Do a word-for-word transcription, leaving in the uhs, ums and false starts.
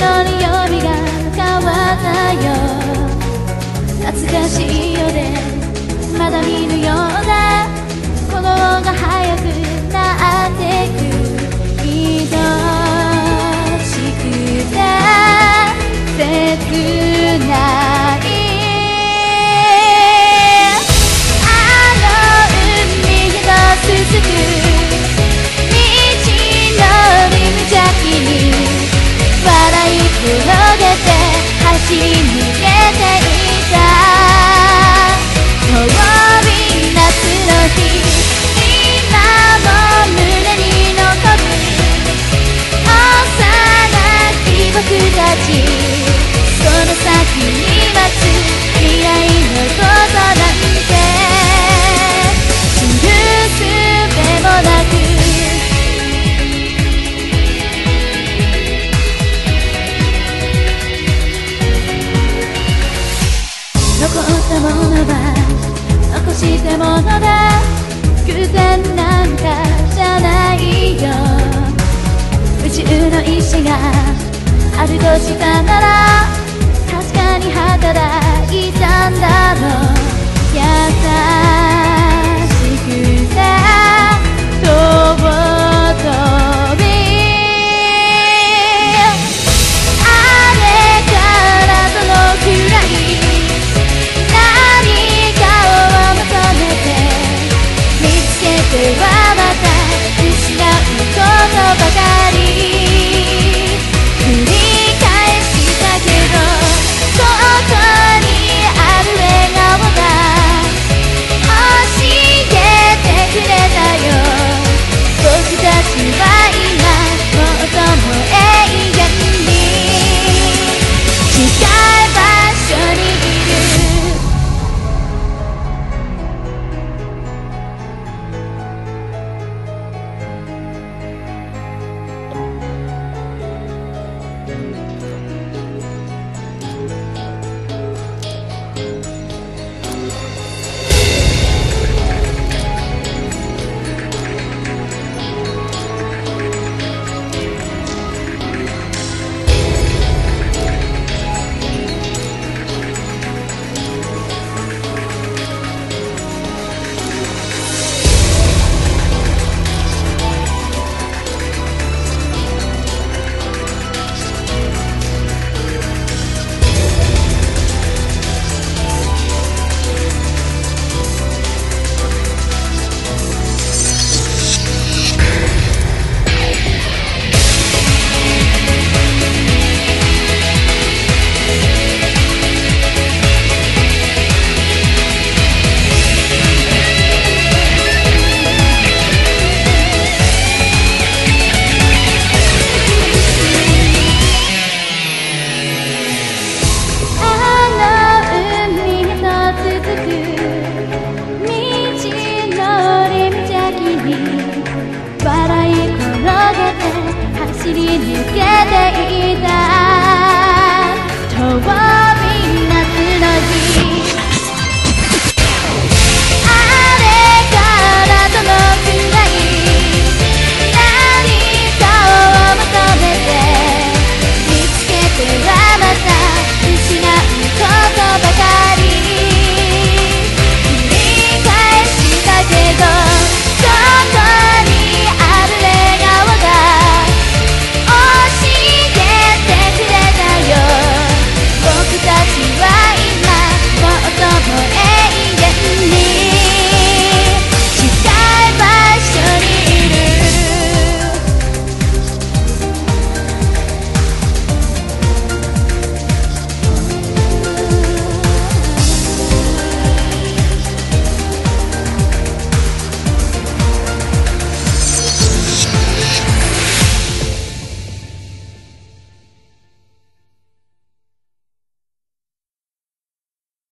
のに曜日が変わったよ。懐かしいよね、まだ見ぬような鼓動が早くなってく。愛しくて切ない続く道の無邪気に笑い転げて走り抜けていた。遠い夏の日、今も胸に残る幼き僕たち。その先に待つ未来のことなんて「なく残ったものは残したものだ」「偶然なんかじゃないよ」「宇宙の意志があるとしたなら確かに働いたんだろう」「優しくて」「飛び」「あの海の続く道の無邪気に」「あれからどのくらい」「何かを求めて」「見つけてはまた失うことばかり」「繰り返したけどここにある笑顔が教えてくれたよ」「僕たちは今もっとも永遠に」「違う場所に「走り抜けていた」